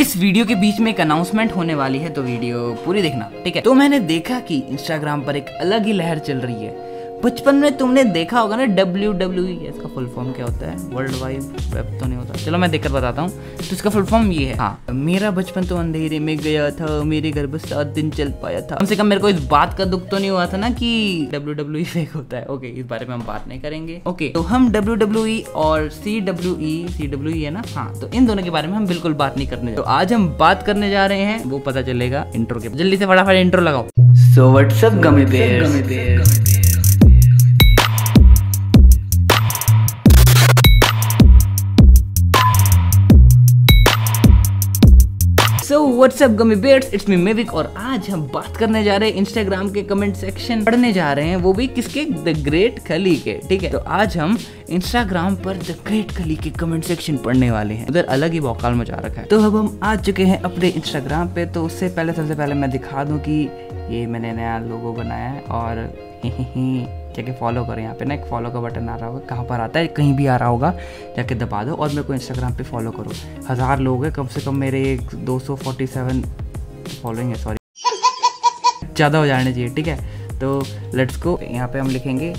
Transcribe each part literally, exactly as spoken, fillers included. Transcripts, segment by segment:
इस वीडियो के बीच में एक अनाउंसमेंट होने वाली है, तो वीडियो पूरी देखना, ठीक है। तो मैंने देखा कि इंस्टाग्राम पर एक अलग ही लहर चल रही है। बचपन में तुमने देखा होगा ना डब्ल्यू डब्ल्यू ई, इसका फुल फॉर्म क्या होता है? वर्ल्ड वाइड वेब तो नहीं होता, चलो मैं देखकर बताता हूँ। तो इसका फुल फॉर्म ये है। हाँ, मेरा बचपन तो अंधेरे में गया था, मेरे घर पर सात दिन चल पाया था। कम से कम मेरे को इस बात का दुख तो नहीं हुआ था ना कि डब्ल्यू डब्ल्यू ई फेक होता है। ओके, इस बारे में हम बात नहीं करेंगे। ओके, तो हम डब्ल्यू डब्ल्यू ई और C W E C W E है ना, हाँ, तो इन दोनों के बारे में हम बिल्कुल बात नहीं करने। तो आज हम बात करने जा रहे हैं, वो पता चलेगा इंट्रो के। जल्दी से फटाफट इंट्रो लगाओ। So what's up gummy bear, So what's up gummy bears, it's me Mavic, और आज हम बात करने जा रहे हैं इंस्टाग्राम के कमेंट सेक्शन, पढ़ने जा रहे हैं वो भी किसके? द ग्रेट खली के, ठीक है। तो आज हम इंस्टाग्राम पर द ग्रेट खली के कमेंट सेक्शन पढ़ने वाले हैं। उधर अलग ही बौकाल मचा रखा है। तो अब हम आ चुके हैं अपने इंस्टाग्राम पे। तो उससे पहले सबसे पहले मैं दिखा दूं कि ये मैंने नया लोगो बनाया है, और जाके फॉलो करो। यहाँ पे ना एक फॉलो का बटन आ रहा होगा, कहाँ पर आता है? कहीं भी आ रहा होगा, जाके दबा दो और मेरे को इंस्टाग्राम पे फॉलो करो। हज़ार लोग हैं कम से कम, मेरे एक दो सौ फोर्टी सेवन फॉलोइंग है, सॉरी ज़्यादा हो जाने चाहिए, ठीक है। तो लेट्स गो, यहाँ पे हम लिखेंगे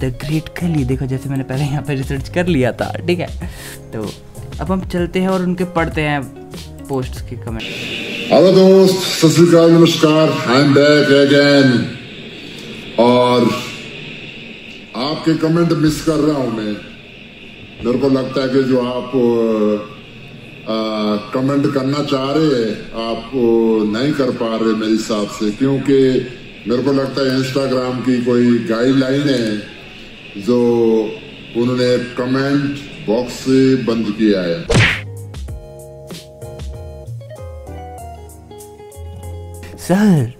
द ग्रेट खली। देखो जैसे मैंने पहले यहाँ पर रिसर्च कर लिया था, ठीक है। तो अब हम चलते हैं और उनके पढ़ते हैं पोस्ट के कमेंट। हेलो दोस्त, सत श्री अकाल, नमस्कार, आई एम बैक अगेन, और आपके कमेंट मिस कर रहा हूं मैं। मेरे को लगता है कि जो आप आ, कमेंट करना चाह रहे हैं आप नहीं कर पा रहे मेरे हिसाब से, क्योंकि मेरे को लगता है इंस्टाग्राम की कोई गाइडलाइन है जो उन्होंने कमेंट बॉक्स से बंद किया है। सर,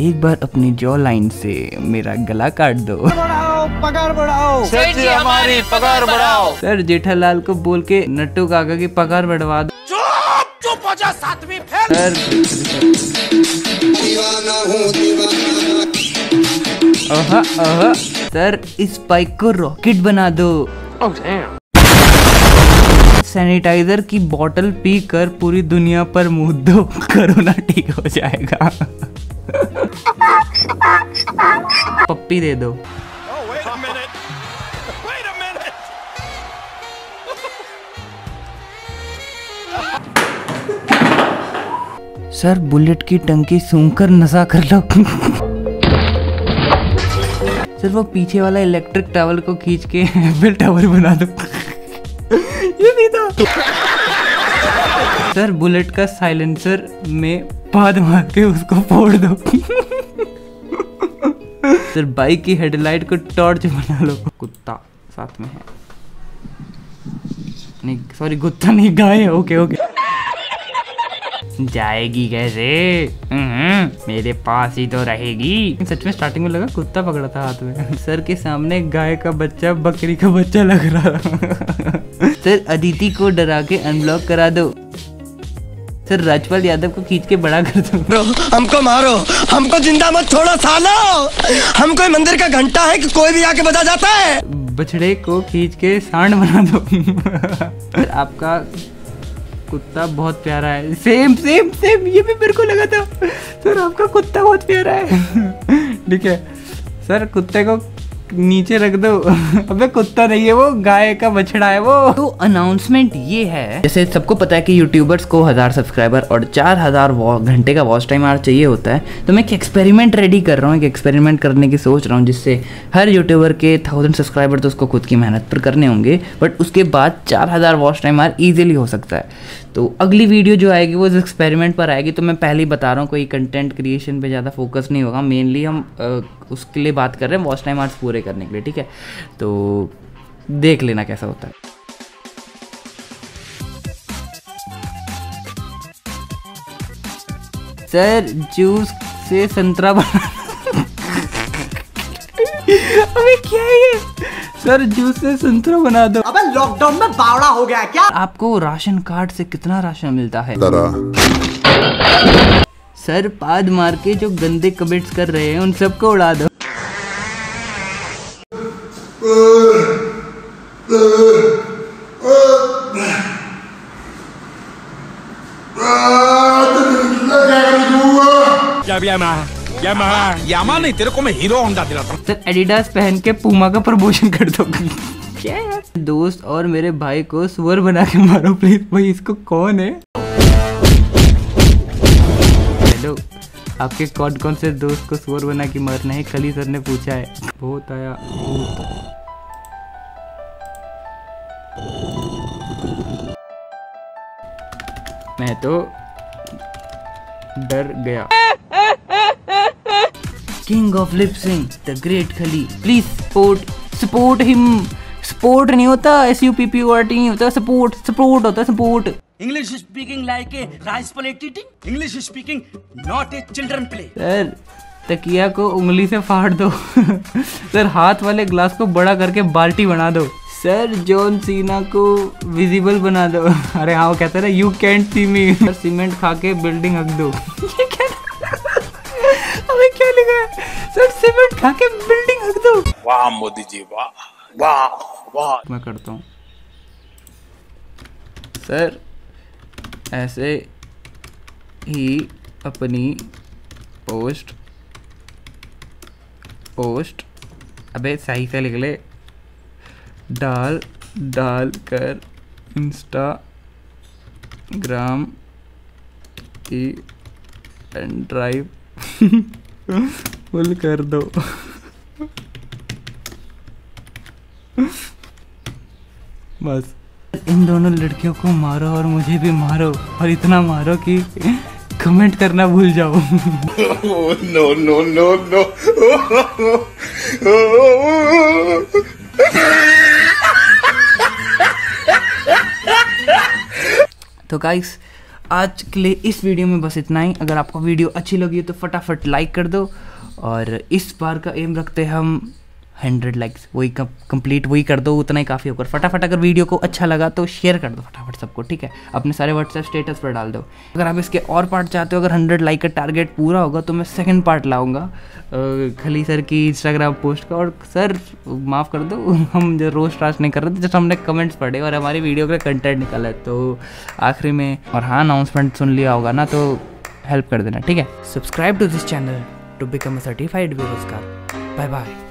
एक बार अपनी जॉ लाइन से मेरा गला काट दो। बढ़ाओ, पगार बढ़ाओ, सर जी हमारी पगार बढ़ाओ। सर जेठालाल को बोल के नट्टू काका की पगार बढ़वा दो। चुप चुप हो जा सातवीं फेल। सर दीवाना हूं दीवाना। आहा आहा, सर इस बाइक को रॉकेट बना दो। oh, सैनिटाइजर की बोतल पी कर पूरी दुनिया पर मुँह दो, कोरोना ठीक हो जाएगा। पप्पी दे दो। oh, wait a minute. Wait a minute. Sir bullet की टंकी सूंघ कर नशा कर लो। सर वो पीछे वाला इलेक्ट्रिक टावर को खींच के एफिल टावर बना दो। ये नहीं था। सर बुलेट का साइलेंसर में पाद मार के उसको फोड़ दो। सर बाइक की हेडलाइट को टॉर्च बना लो। कुत्ता साथ में है, नहीं सॉरी कुत्ता नहीं, गाय। ओके ओके, जाएगी कैसे? मेरे पास ही तो रहेगी। सच में स्टार्टिंग में लगा कुत्ता पकड़ा था हाथ में। सर के सामने गाय का बच्चा बकरी का बच्चा लग रहा था। सर अदिति को डरा के अनब्लॉक करा दो। सर राजपाल यादव को खींच के बड़ा कर दो। हमको मारो, हमको जिंदा मत छोड़ो सालो, हम कोई मंदिर का घंटा है कि कोई भी आके बजा जाता है। बछड़े को खींच के सांड बना दो। सर आपका कुत्ता बहुत प्यारा है। सेम सेम सेम, ये भी मेरे को लगा था। सर आपका कुत्ता बहुत प्यारा है, ठीक है। सर कुत्ते को नीचे रख दो। अबे कुत्ता नहीं है वो, गाय का बछड़ा है वो। तो अनाउंसमेंट ये है, जैसे सबको पता है कि यूट्यूबर्स को हजार सब्सक्राइबर और चार हजार घंटे का वॉच टाइम आर चाहिए होता है। तो मैं एक एक्सपेरिमेंट रेडी कर रहा हूँ, एक एक्सपेरिमेंट करने की सोच रहा हूँ, जिससे हर यूट्यूबर के थाउजेंड सब्सक्राइबर तो उसको खुद की मेहनत पर करने होंगे, बट उसके बाद चार हजार वॉच टाइम आर ईजिली हो सकता है। तो अगली वीडियो जो आएगी वो इस एक्सपेरिमेंट पर आएगी। तो मैं पहले ही बता रहा हूँ, कोई कंटेंट क्रिएशन पे ज़्यादा फोकस नहीं होगा, मेनली हम आ, उसके लिए बात कर रहे हैं वॉच टाइम आवर्स पूरे करने के लिए, ठीक है। तो देख लेना कैसा होता है। सर जूस से संतरा बना। अबे क्या है ये? सर जूस से संतरा बना दो। अबे लॉकडाउन में बावड़ा हो गया क्या? आपको राशन कार्ड से कितना राशन मिलता है? सर पाद मार के जो गंदे कमेंट्स कर रहे हैं उन सबको उड़ा दो। अब यामा यामा यामा नहीं, तेरे को मैं हीरो होंडा दिलाता हूँ। सर एडिडास पहन के पूमा का प्रमोशन कर दो। क्या यार, दोस्त और मेरे भाई को सुअर बना के मारो प्लीज। भाई इसको कौन है? हेलो, आपके कौन कौन से दोस्त को सुअर बना के मारना है? खली सर ने पूछा है। बहुत आया। मैं तो डर गया। King of lipsing the great Khali, please support support him. Support नहीं होता, S U P P O R T नहीं होता, सपोर्ट सपोर्ट होता है। Support English speaking like a rice plate eating, English speaking not a children play. Sir तकिया को उंगली से फाड़ दो। सर हाथ वाले ग्लास को बड़ा करके बाल्टी बना दो। सर जॉन सीना को विजिबल बना दो। अरे हाँ, वो कहता है you can't see me. Sir cement खा के बिल्डिंग हक दो। ये क्या अबे क्या लिखा है? सर सीमेंट खा के बिल्डिंग हक दो। वाह मोदी जी, वाह वाह वाह। मैं करता हूँ सर, ऐसे ही अपनी पोस्ट पोस्ट अबे सही से लिख ले, डाल डाल कर इंस्टाग्राम की पेन ड्राइव फुल कर दो। बस इन दोनों लड़कियों को मारो और मुझे भी मारो, और इतना मारो कि कमेंट करना भूल जाओ। No no no no. तो गाइस आज के लिए इस वीडियो में बस इतना ही। अगर आपको वीडियो अच्छी लगी तो फटाफट लाइक कर दो, और इस बार का एम रखते हैं हम हंड्रेड लाइक्स। वही कंप्लीट वही कर दो, उतना ही काफ़ी होकर। फटाफट अगर वीडियो को अच्छा लगा तो शेयर कर दो फटाफट सबको, ठीक है? अपने सारे व्हाट्सएप स्टेटस पर डाल दो। अगर आप इसके और पार्ट चाहते हो, अगर हंड्रेड लाइक का टारगेट पूरा होगा तो मैं सेकंड पार्ट लाऊंगा खली सर की इंस्टाग्राम पोस्ट का। और सर माफ़ कर दो, हम जो रोस्ट रास्ट नहीं कर रहे थे, जस्ट हमने कमेंट्स पढ़े और हमारी वीडियो का कंटेंट निकाला। तो आखिरी में, और हाँ अनाउंसमेंट सुन लिया होगा ना, तो हेल्प कर देना, ठीक है? Subscribe to this channel to become a certified बेरोजगार। Bye bye.